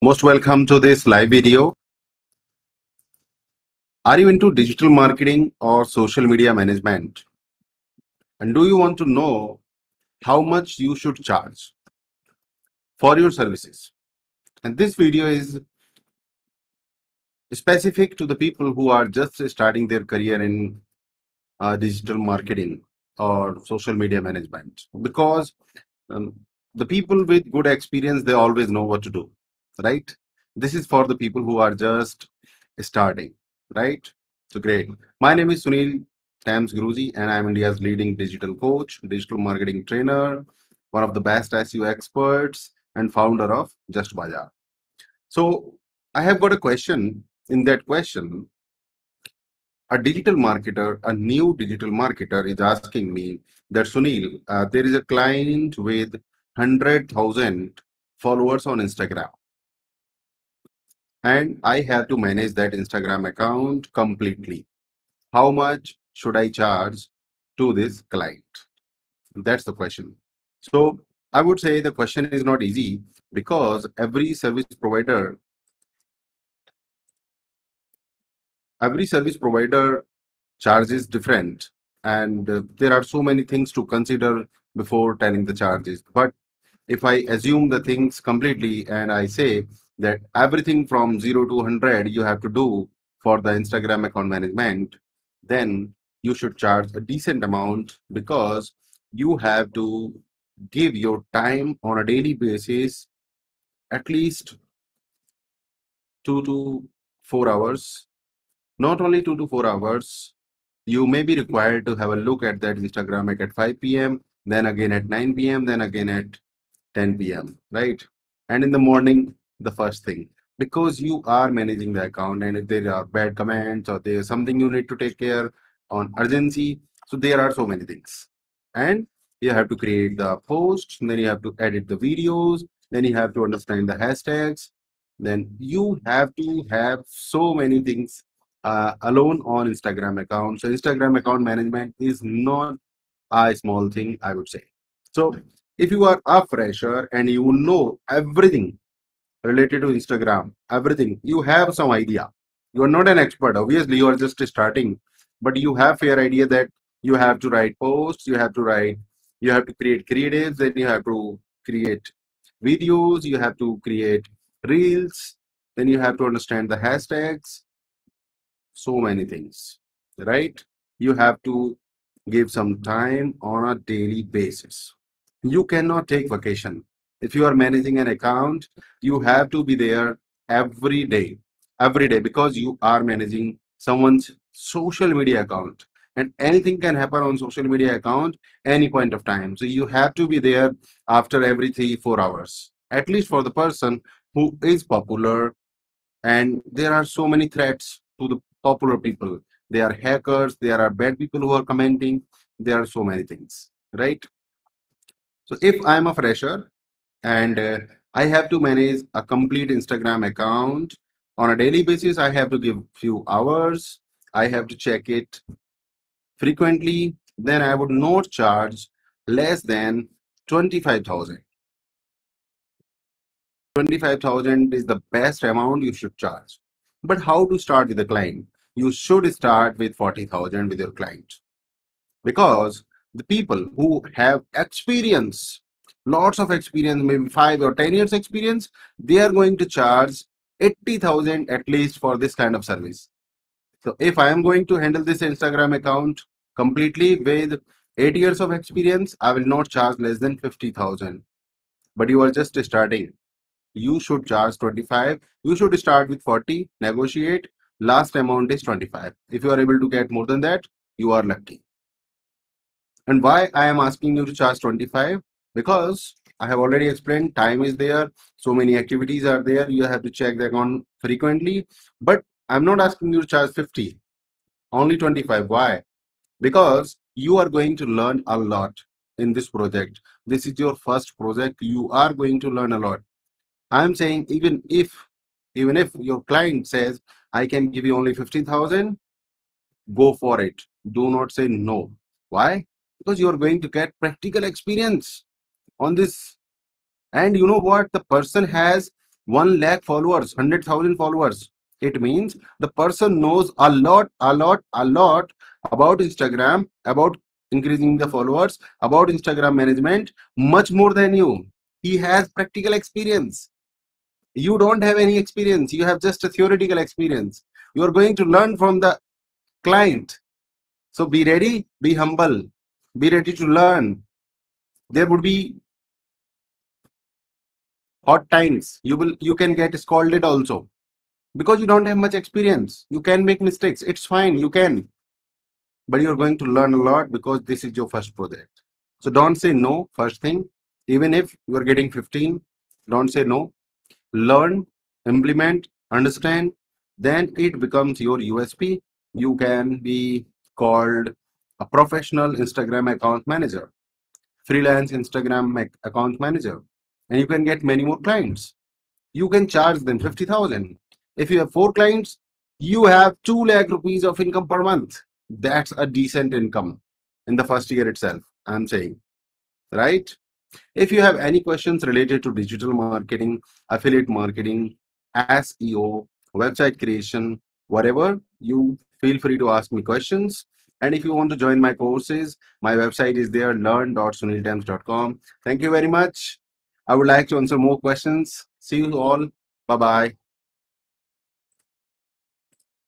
Most welcome to this live video. Are you into digital marketing or social media management? And do you want to know how much you should charge for your services? And this video is specific to the people who are just starting their career in digital marketing or social media management, because the people with good experience, they always know what to do, right? This is for the people who are just starting, right? So great. My name is Sunil Tams Guruji, and I'm India's leading digital coach, digital marketing trainer, one of the best SEO experts, and founder of Just Baazaar. So I have got a question. In that question, a new digital marketer is asking me that, Sunil, there is a client with 100,000 followers on Instagram, and I have to manage that Instagram account completely. How much should I charge to this client? That's the question. So I would say the question is not easy, because every service provider charges different, and there are so many things to consider before telling the charges. But if I assume the things completely and I say that everything from 0 to 100 you have to do for the Instagram account management, then you should charge a decent amount, because you have to give your time on a daily basis, at least 2 to 4 hours. Not only 2 to 4 hours, you may be required to have a look at that Instagram at 5 p.m, then again at 9 p.m, then again at 10 p.m, right? And in the morning, the first thing, because you are managing the account, and if there are bad comments or there's something you need to take care on urgency, so there are so many things. And you have to create the post, and then you have to edit the videos, then you have to understand the hashtags, then you have to have so many things alone on Instagram account. So Instagram account management is not a small thing, I would say. So if you are a fresher and you know everything related to Instagram, everything, you have some idea, you are not an expert, obviously you are just starting, but you have fair idea that you have to write posts, you have to create creatives, then you have to create videos, you have to create reels, then you have to understand the hashtags, so many things, right? You have to give some time on a daily basis. You cannot take vacation. If you are managing an account, you have to be there every day, because you are managing someone's social media account, and anything can happen on social media account any point of time. So you have to be there after every 3-4 hours, at least for the person who is popular. And there are so many threats to the popular people. There are hackers, there are bad people who are commenting, there are so many things, right? So if I'm a fresher and I have to manage a complete Instagram account on a daily basis, I have to give few hours, I have to check it frequently, then I would not charge less than 25,000. 25,000 is the best amount you should charge. But how to start with the client? You should start with 40,000 with your client, because the people who have experience, lots of experience, maybe 5 or 10 years experience, they are going to charge 80,000 at least for this kind of service. So if I am going to handle this Instagram account completely with 8 years of experience, I will not charge less than 50,000. But you are just starting, you should charge 25. You should start with 40, negotiate. Last amount is 25. If you are able to get more than that, you are lucky. And why I am asking you to charge 25? Because I have already explained, time is there, so many activities are there, you have to check the account frequently. But I'm not asking you to charge 50, only 25. Why? Because you are going to learn a lot in this project. This is your first project, you are going to learn a lot. I'm saying, even if your client says, I can give you only 15,000, go for it. Do not say no. Why? Because you are going to get practical experience on this And you know what? The person has 1 lakh followers, 100,000 followers. It means the person knows a lot about Instagram, about increasing the followers, about Instagram management, much more than you. He has practical experience. You don't have any experience. You have just a theoretical experience. You are going to learn from the client. So be ready, be humble, be ready to learn. There would be hot times. You can get scolded also, because you don't have much experience. You can make mistakes. It's fine. You can. But you're going to learn a lot, because this is your first project. So don't say no. First thing, even if you're getting 15, don't say no. Learn, implement, understand. Then it becomes your USP. You can be called a professional Instagram account manager, freelance Instagram account manager, and you can get many more clients. You can charge them 50,000. If you have 4 clients, you have 2 lakh rupees of income per month. That's a decent income in the first year itself, I'm saying, right? If you have any questions related to digital marketing, affiliate marketing, SEO, website creation, whatever, you feel free to ask me questions. And if you want to join my courses, my website is there, learn.suniltams.com. Thank you very much. I would like to answer more questions. See you all. Bye-bye.